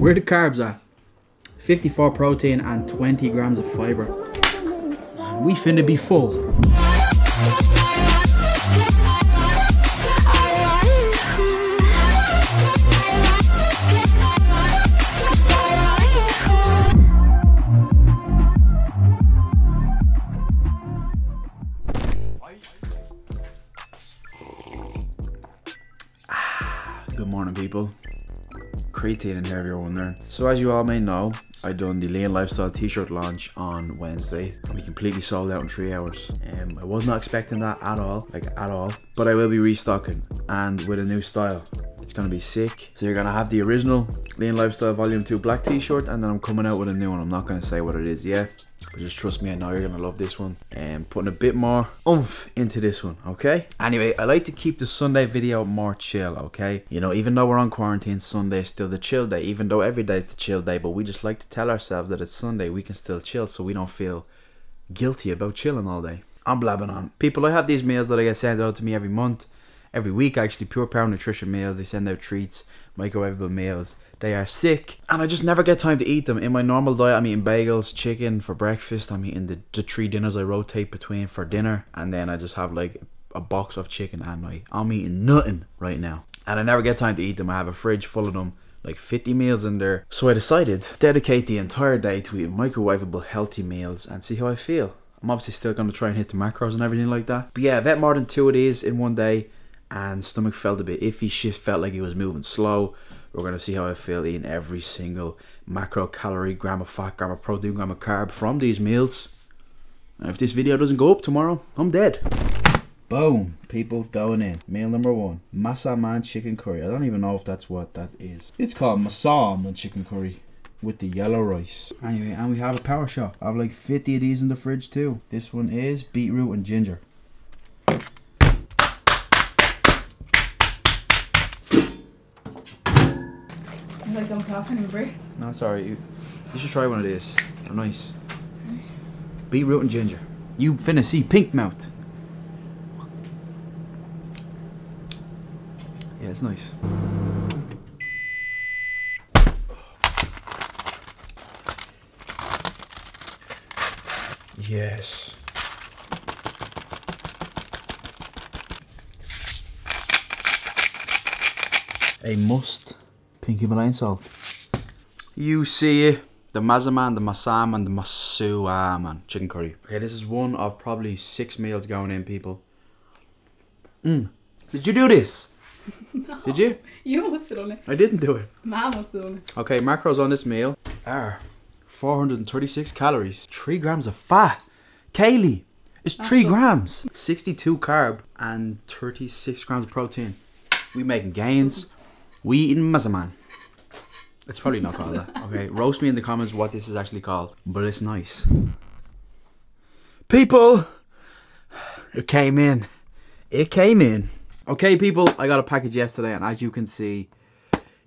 Where the carbs at? 54 protein and 20 grams of fiber. Man, we finna be full. Good morning, people. Creatine and heavier one there. So as you all may know, I done the Lean Lifestyle t-shirt launch on Wednesday. We completely sold out in 3 hours. I was not expecting that at all, like at all. But I will be restocking and with a new style. It's gonna be sick. So you're gonna have the original Lean Lifestyle Volume 2 black t-shirt, and then I'm coming out with a new one. I'm not gonna say what it is yet, but just trust me, I know you're gonna love this one. And putting a bit more oomph into this one, okay? Anyway, I like to keep the Sunday video more chill, okay? You know, even though we're on quarantine, Sunday is still the chill day, even though every day is the chill day, but we just like to tell ourselves that it's Sunday, we can still chill, so we don't feel guilty about chilling all day. I'm blabbing on. People, I have these meals that I get sent out to me every month, every week actually, Pure Power Nutrition meals. They send out treats, microwavable meals. They are sick, and I just never get time to eat them. In my normal diet, I'm eating bagels, chicken for breakfast. I'm eating the 3 dinners I rotate between for dinner, and then I just have like a box of chicken at night. I'm eating nothing right now, and I never get time to eat them. I have a fridge full of them, like 50 meals in there. So I decided to dedicate the entire day to eating microwavable, healthy meals and see how I feel. I'm obviously still going to try and hit the macros and everything like that. But yeah, I've had more than 2 of these in one day, and stomach felt a bit iffy. Shit felt like it was moving slow. We're going to see how I feel eating every single macro, calorie, gram of fat, gram of protein, gram of carb from these meals. And if this video doesn't go up tomorrow, I'm dead. Boom, people, going in. Meal number 1, Massaman chicken curry. I don't even know if that's what that is. It's called Massaman chicken curry with the yellow rice. Anyway, and we have a power shot. I have like 50 of these in the fridge too. This one is beetroot and ginger. Like I'm coughing and breath. No, it's alright. You should try one of these. They're nice. Okay. Beetroot and ginger. You finna see pink mouth. Yeah, it's nice. Yes. A must. Pink Himalayan salt. You see it. The Massaman, the Massaman, the Massaman chicken curry. Okay, this is one of probably 6 meals going in, people. Did you do this? No. Did you? You almost did it. I didn't do it. Mom was doing it. Okay, macros on this meal are 436 calories, 3 grams of fat. Kaylee, it's 3 grams. 62 carb and 36 grams of protein. We making gains. We eating Massaman. It's probably not called that. Okay, roast me in the comments what this is actually called. But it's nice. People! It came in. It came in. Okay, people, I got a package yesterday, and as you can see,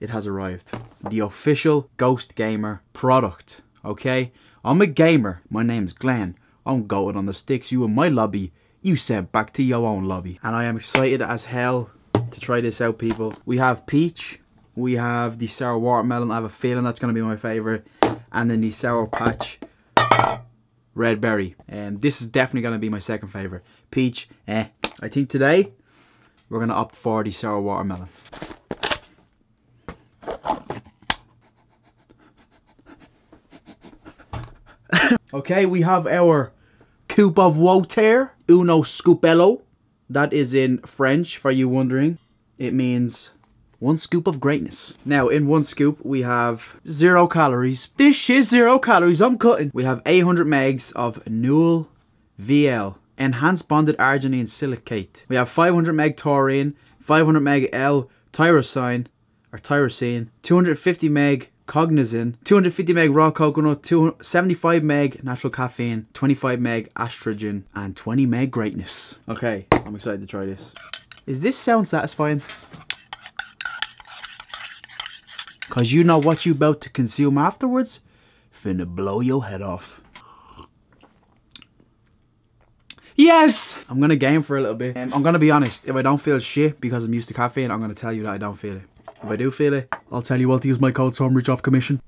it has arrived. The official Ghost Gamer product. Okay? I'm a gamer. My name's Glenn. I'm goated on the sticks. You in my lobby. You sent back to your own lobby. And I am excited as hell to try this out, people. We have peach, we have the sour watermelon. I have a feeling that's going to be my favorite, and then the sour patch red berry. And this is definitely going to be my second favorite. Peach, I think today we're going to opt for the sour watermelon. Okay, we have our coupe of water, uno scupello. That is in French, for you wondering. It means 1 scoop of greatness. Now, in 1 scoop, we have 0 calories. This shit's 0 calories, I'm cutting. We have 800 megs of Newell VL, Enhanced Bonded Arginine Silicate. We have 500 meg taurine, 500 meg L-tyrosine, or tyrosine, 250 meg cognizin, 250 meg raw coconut, 75 meg natural caffeine, 25 meg estrogen, and 20 meg greatness. Okay, I'm excited to try this. Is this sound satisfying? Cause you know what you about to consume afterwards? Finna blow your head off. Yes! I'm gonna game for a little bit. I'm gonna be honest, if I don't feel shit because I'm used to caffeine, I'm gonna tell you that I don't feel it. If I do fail it, I'll tell you what to use my code so I'm rich off commission.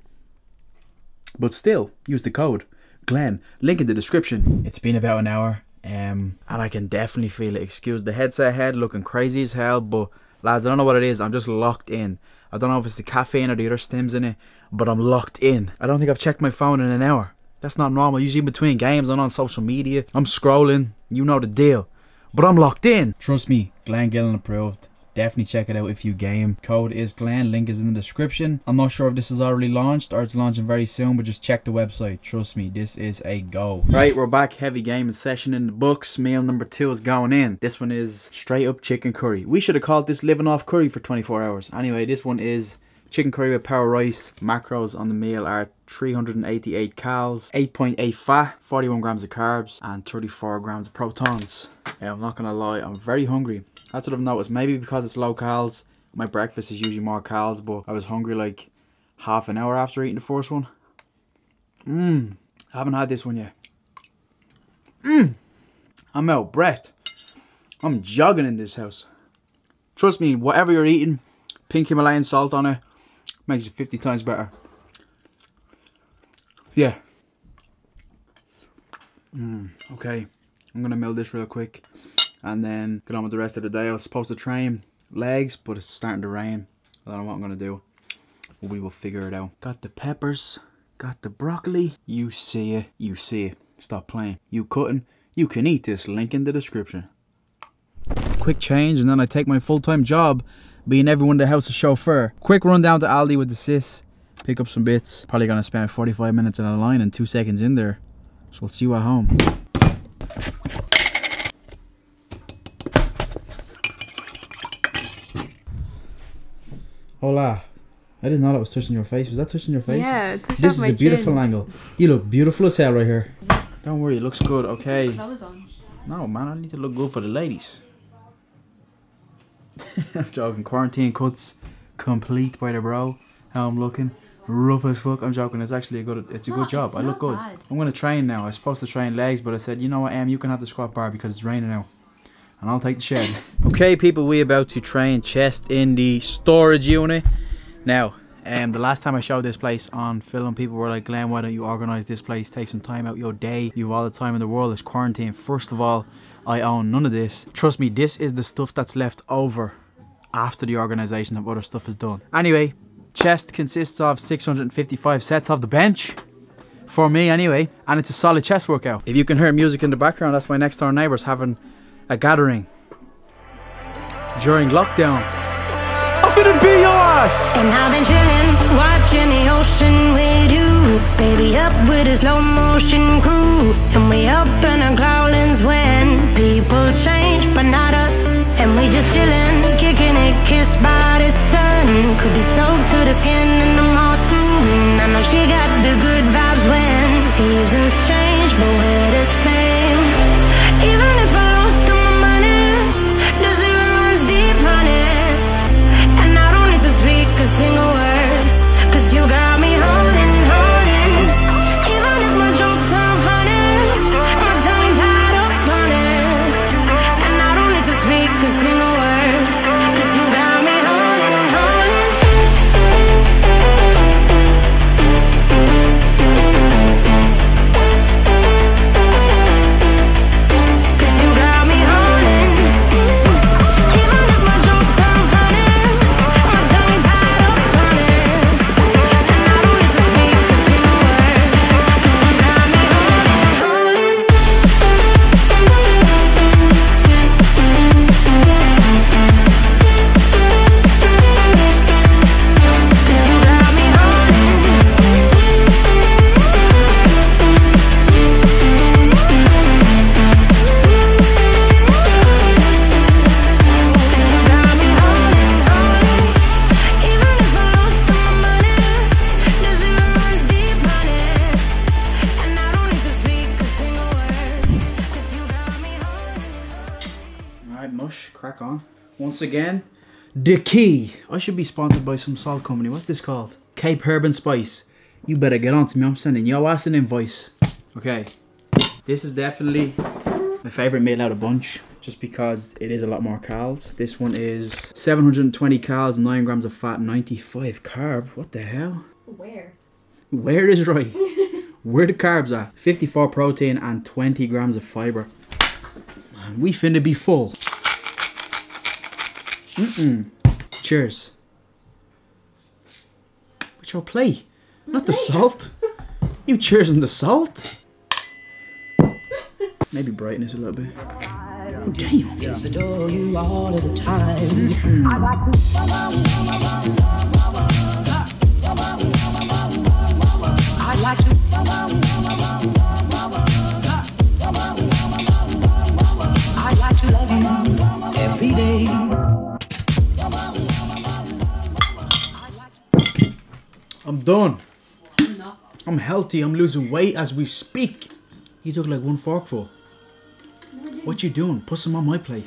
But still, use the code. Glen, link in the description. It's been about an hour, and I can definitely feel it. Excuse the headset head looking crazy as hell, but lads, I don't know what it is. I'm just locked in. I don't know if it's the caffeine or the other stims in it, but I'm locked in. I don't think I've checked my phone in an hour. That's not normal. Usually in between games and on social media, I'm scrolling. You know the deal. But I'm locked in. Trust me, Glen Gillen approved. Definitely check it out if you game. Code is Glen, link is in the description. I'm not sure if this is already launched or it's launching very soon, but just check the website. Trust me, this is a go. Right, we're back. Heavy gaming session in the books. Meal number 2 is going in. This one is straight up chicken curry. We should have called this living off curry for 24 hours. Anyway, this one is chicken curry with power rice. Macros on the meal are 388 cals, 8.8 fat, 41 grams of carbs, and 34 grams of protons. Yeah, I'm not gonna lie, I'm very hungry. That's what I've noticed. Maybe because it's low cals. My breakfast is usually more cals, but I was hungry like half an hour after eating the first one. I haven't had this one yet. I'm out of breath. I'm jogging in this house. Trust me, whatever you're eating, pink Himalayan salt on it makes it 50 times better. Yeah. Okay, I'm gonna mill this real quick and then get on with the rest of the day. I was supposed to train legs, but it's starting to rain. I don't know what I'm gonna do, but we will figure it out. Got the peppers, got the broccoli. You see it, you see it. Stop playing. You cutting, you can eat this, link in the description. Quick change and then I take my full-time job, being everyone in the house a chauffeur. Quick run down to Aldi with the sis, pick up some bits. Probably gonna spend 45 minutes in a line and 2 seconds in there. So we'll see you at home. Hola. I didn't know that was touching your face. Was that touching your face? Yeah, it touched my chin. This is a beautiful angle. You look beautiful as hell right here. Don't worry, it looks good, okay? Clothes on. No, man, I need to look good for the ladies. I'm joking. Quarantine cuts complete by the bro. How I'm looking. Rough as fuck. I'm joking. It's actually a good, it's a good job. I look good. Bad. I'm going to train now. I was supposed to train legs, but I said, you know what, Em, you can have the squat bar because it's raining out. And I'll take the shed. Okay, people, we about to train chest in the storage unit. Now, the last time I showed this place on film, people were like, Glen, why don't you organize this place? Take some time out your day. You have all the time in the world. It's quarantine. First of all, I own none of this. Trust me, this is the stuff that's left over after the organization of other stuff is done. Anyway, chest consists of 655 sets of the bench. For me, anyway. And it's a solid chest workout. If you can hear music in the background, that's my next door neighbors having a gathering during lockdown. Off it and be yours! And I've been chilling, watching the ocean with you. Baby, up with a slow motion crew. And we up in our growlings when people change, but not us. And we just chilling, kicking it, kissed by the sun. Could be soaked to the skin in the mall soon. I know she got the good vibes when seasons change, but we're the same. Even if I lost all my money, the zero runs deep, honey. And I don't need to speak a single word, cause you got me holding, holding. Even if my jokes are funny, my tongue tied up on it. And I don't need to speak a single word, cause you got me holding, holding. Crack on. Once again, the key. I should be sponsored by some salt company. What's this called? Cape Herb and Spice. You better get on to me. I'm sending your ass an invoice. Okay. This is definitely my favorite meal out of bunch. just because it is a lot more carbs. This one is 720 carbs, 9 grams of fat, 95 carb. What the hell? Where? Where is right? Where the carbs are. 54 protein and 20 grams of fiber. Man, we finna be full. Cheers. We shall play. Not the salt. You cheersing the salt? Maybe brightness a little bit. Oh, damn. Yeah. Adore you all of the time. I like to love you every day. I'm done. I'm healthy. I'm losing weight as we speak. You took like one forkful. What you doing? Put some on my plate.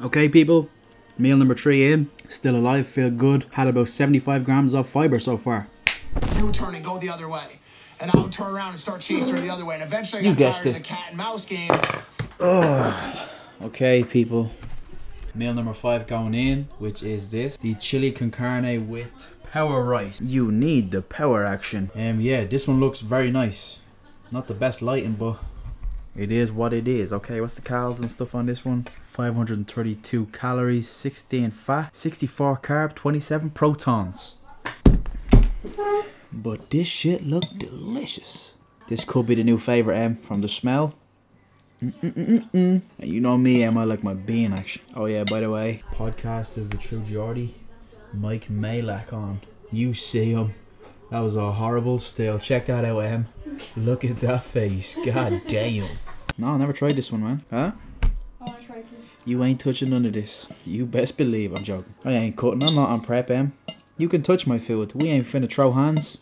Okay, people. Meal number 3 in. Still alive. Feel good. Had about 75 grams of fiber so far. You turn and go the other way, and I would turn around and start chasing her the other way, and eventually I got tired of the cat and mouse game. Oh. Okay, people. Meal number 5 going in, which is this: the chili con carne with power rice. You need the power action. Yeah, this one looks very nice. Not the best lighting, but it is what it is. Okay, what's the calories and stuff on this one? 532 calories, 16 fat, 64 carb, 27 protons. But this shit look delicious. This could be the new favorite, from the smell. And you know me, I like my bean action. Oh yeah, by the way, podcast is the True Geordie. Mike Malak on. You see him. That was a horrible steal. Check that out, Look at that face. God damn. No, I never tried this one, man. Huh? Oh, I tried to. You ain't touching none of this. You best believe. I'm joking. I ain't cutting. I'm not on prep, You can touch my food. We ain't finna throw hands.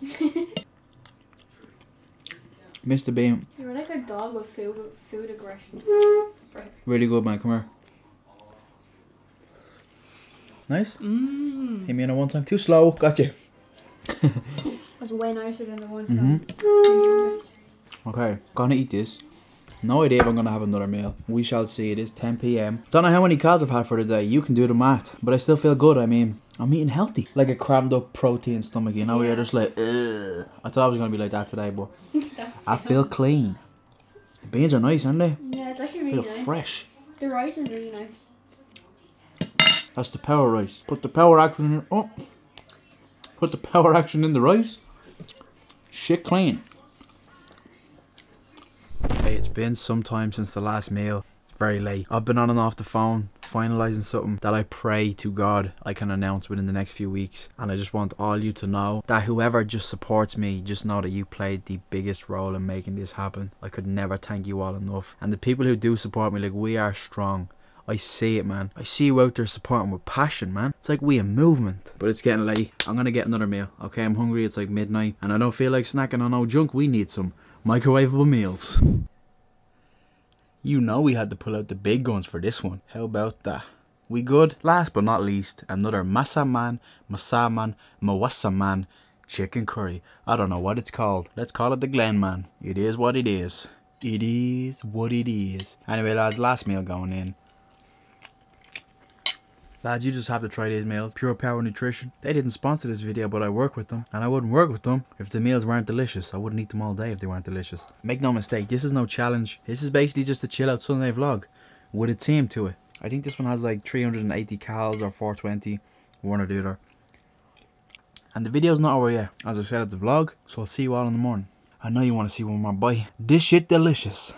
Mr. Bean. You're like a dog with food aggression. Really good, man. Come here. Nice? Hit me in a one time. Too slow. Gotcha. That's way nicer than the one Okay, gonna eat this. No idea if I'm gonna have another meal. We shall see. It is 10 p.m. Don't know how many carbs I've had for the day. You can do the math. But I still feel good. I mean, I'm eating healthy. Like a crammed up protein stomach, you know, where you're just like, ugh. I thought I was gonna be like that today, but I feel clean. The beans are nice, aren't they? Yeah, it's actually really nice. Fresh. The rice is really nice. That's the power rice. Put the power action in. Oh. Put the power action in the rice. Shit clean. Hey, it's been some time since the last meal. It's very late. I've been on and off the phone finalizing something that I pray to God I can announce within the next few weeks. And I just want all you to know that whoever just supports me, just know that you played the biggest role in making this happen. I could never thank you all enough. And the people who do support me, like, we are strong. I see it, man. I see you out there supporting with passion, man. It's like we a movement. But it's getting late. I'm gonna get another meal. Okay, I'm hungry. It's like midnight. And I don't feel like snacking on no junk. We need some microwavable meals. You know we had to pull out the big guns for this one. How about that? We good? Last but not least, another Massaman chicken curry. I don't know what it's called. Let's call it the Glen, man. It is what it is. It is what it is. Anyway, lads, last meal going in. Lads, you just have to try these meals. Pure Power Nutrition. They didn't sponsor this video, but I work with them. And I wouldn't work with them if the meals weren't delicious. I wouldn't eat them all day if they weren't delicious. Make no mistake, this is no challenge. This is basically just a chill out Sunday vlog with a team to it. I think this one has like 380 calories or 420. One or the other. And the video's not over yet, as I said at the vlog. So I'll see you all in the morning. I know you want to see one more bite. This shit delicious.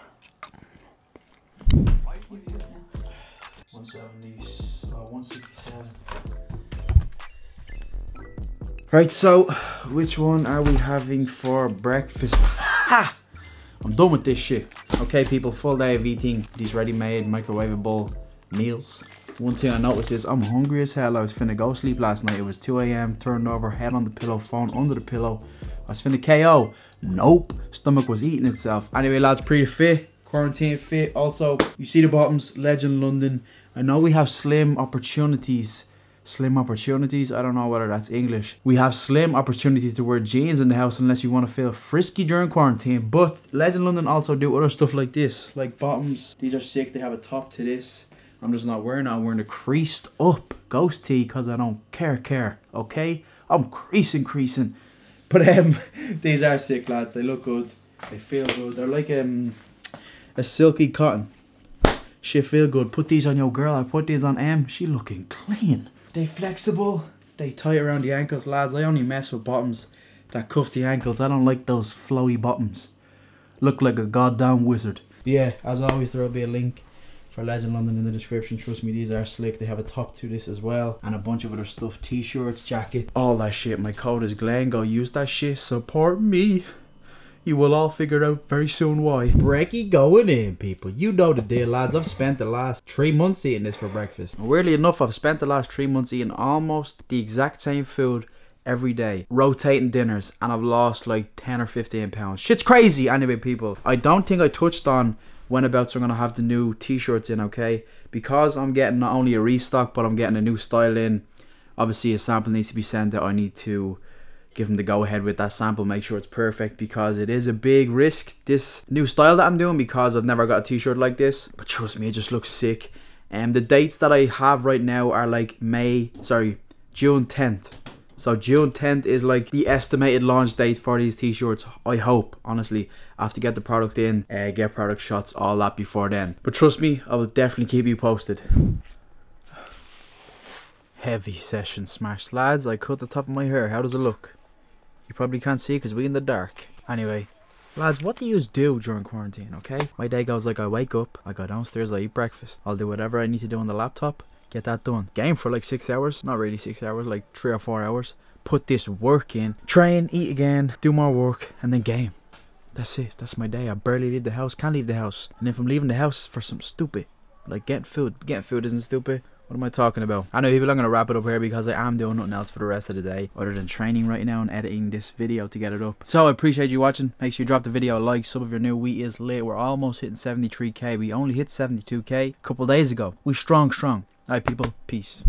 170s. 167. Right, so which one are we having for breakfast? Ha! I'm done with this shit. Okay, people, full day of eating these ready-made microwavable meals. One thing I noticed is I'm hungry as hell. I was finna go sleep last night. It was 2 a.m, turned over, head on the pillow, phone under the pillow. I was finna KO. Nope, stomach was eating itself. Anyway, lads, pretty fit. Quarantine fit. Also, you see the bottoms, Legend London. I know we have slim opportunities slim opportunities. I don't know whether that's English. We have slim opportunity to wear jeans in the house unless you want to feel frisky during quarantine. But Legend London also do other stuff like this, like bottoms. These are sick. They have a top to this. I'm just not wearing it. I'm wearing a creased up ghost tee because I don't care, okay? I'm creasing. But these are sick, lads. They look good. They feel good. They're like a silky cotton. She feel good. Put these on your girl. I put these on M. She looking clean. They flexible. They tight around the ankles, lads. I only mess with bottoms that cuff the ankles. I don't like those flowy bottoms. Look like a goddamn wizard. Yeah, as always, there will be a link for Legend London in the description. Trust me, these are slick. They have a top to this as well. And a bunch of other stuff. T-shirts, jacket, all that shit. My code is Glen. Go use that shit. Support me. You will all figure out very soon why. Brekkie going in, people. You know the deal, lads. I've spent the last 3 months eating this for breakfast. Weirdly enough, I've spent the last 3 months eating almost the exact same food every day. Rotating dinners. And I've lost like 10 or 15 pounds. Shit's crazy. Anyway, people. I don't think I touched on whenabouts I'm going to have the new t-shirts in, okay? Because I'm getting not only a restock, but I'm getting a new style in. Obviously, a sample needs to be sent out. I need to give them the go ahead with that sample, make sure it's perfect, because it is a big risk, this new style that I'm doing, because I've never got a t-shirt like this. But trust me, it just looks sick. And the dates that I have right now are like June 10th. So June 10th is like the estimated launch date for these t-shirts. I hope, honestly, I have to get the product in, get product shots, all that before then. But trust me, I will definitely keep you posted. Heavy session smash, lads. I cut the top of my hair. How does it look? You probably can't see because we're in the dark. Anyway, lads, what do you do during quarantine, okay? My day goes like I wake up, I go downstairs, I eat breakfast. I'll do whatever I need to do on the laptop, get that done. Game for like 6 hours, not really 6 hours, like 3 or 4 hours. Put this work in, train, eat again, do more work, and then game. That's it, that's my day. I barely leave the house, can't leave the house. And if I'm leaving the house for something stupid, like getting food isn't stupid. What am I talking about? I know, people, I'm going to wrap it up here because I am doing nothing else for the rest of the day other than training right now and editing this video to get it up. So I appreciate you watching. Make sure you drop the video a like. Some of your new we is late. We're almost hitting 73k. We only hit 72k a couple days ago. We strong. All right, people. Peace.